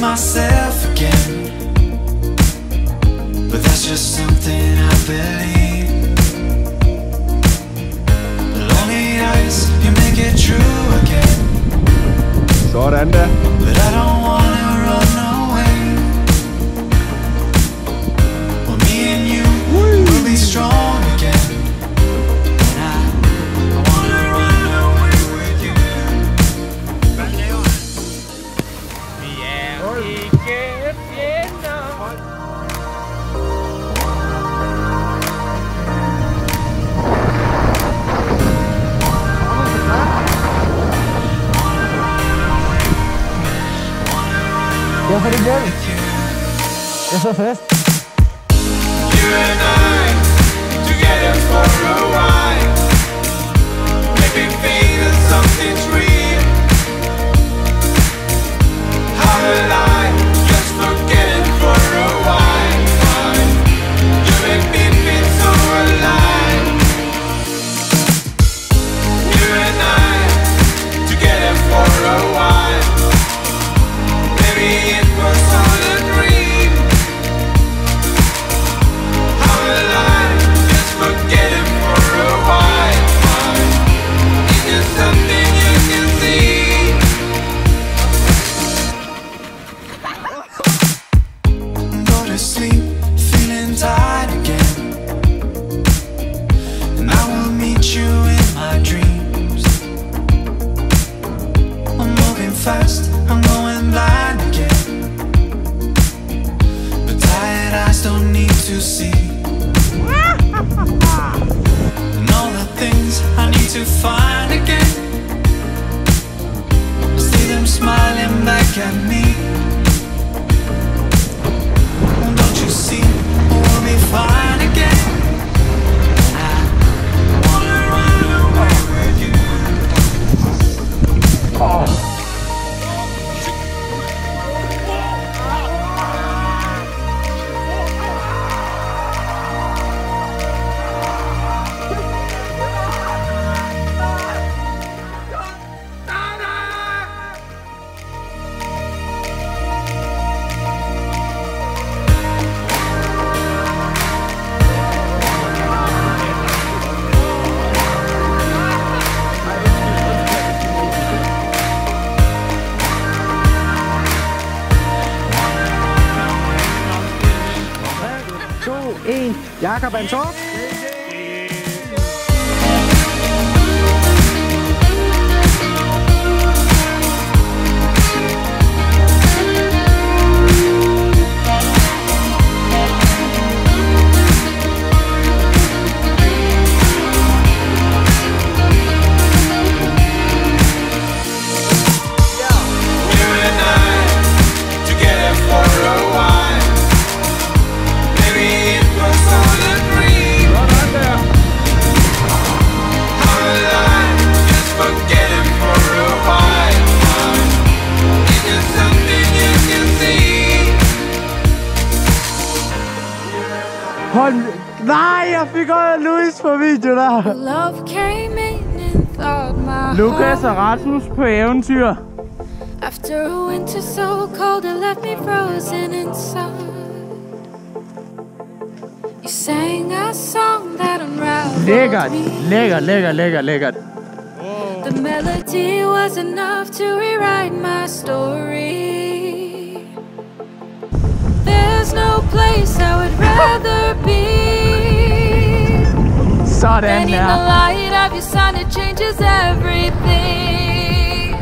Myself again, but that's just something I believe. Lonely eyes, you make it true again. Surrender. But I don't wanna run away. Well, me and you will be strong again, and I wanna run away with you. Yeah. He gets in the you and I together for a while, make me feel that something's real. How I'm going blind again, but tired eyes don't need to see. And all the things I need to find again, I see them smiling back at me. And don't you see, we'll be fine again. I wanna run away with you. Oh. Ja, Jakob and Job. Nein, er fik øjet Louis for video der. Lukas og Rasmus på eventyr. After a winter so cold it left me frozen inside. You sang a song that unraveled me. Lækkert, lækkert, lækkert, lækkert, lækkert. The melody was enough to rewrite my story. There's no place I would rather be. Sudden, yeah. The light of your sun, it changes everything.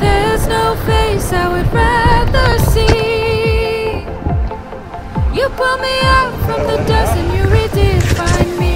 There's no face I would rather see. You pull me out from the dust and you redefine me.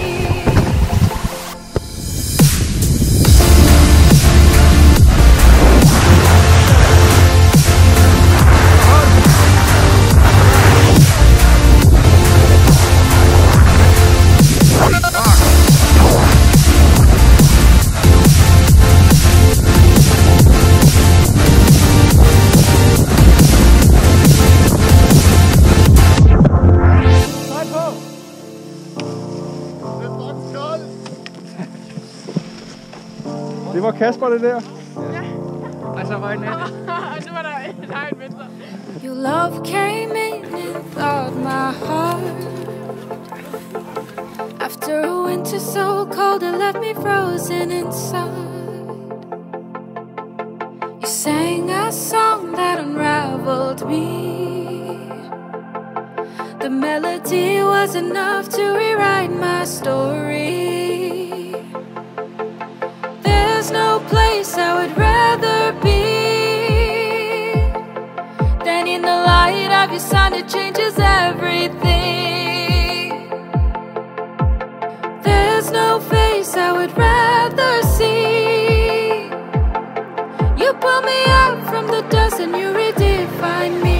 var Kasper det der. Ja. Og så var en anden. Og så var der en egen venstre. Your love came in and thawed my heart. After a winter so cold it left me frozen inside. You sang a song that unraveled me. The melody was enough to rewrite my story. There's no place I would rather be than in the light of your sun. It changes everything. There's no face I would rather see. You pull me out from the dust and you redefine me.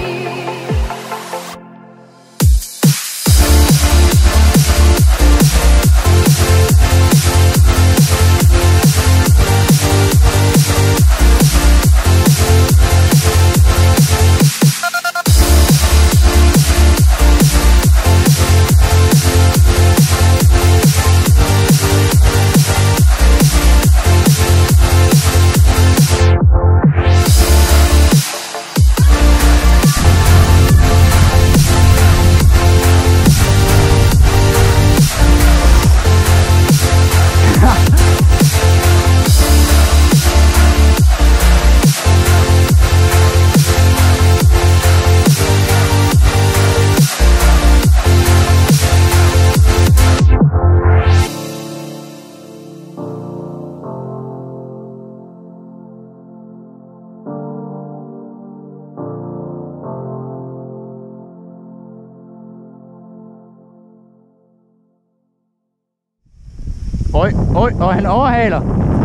Øj, og han overhaler.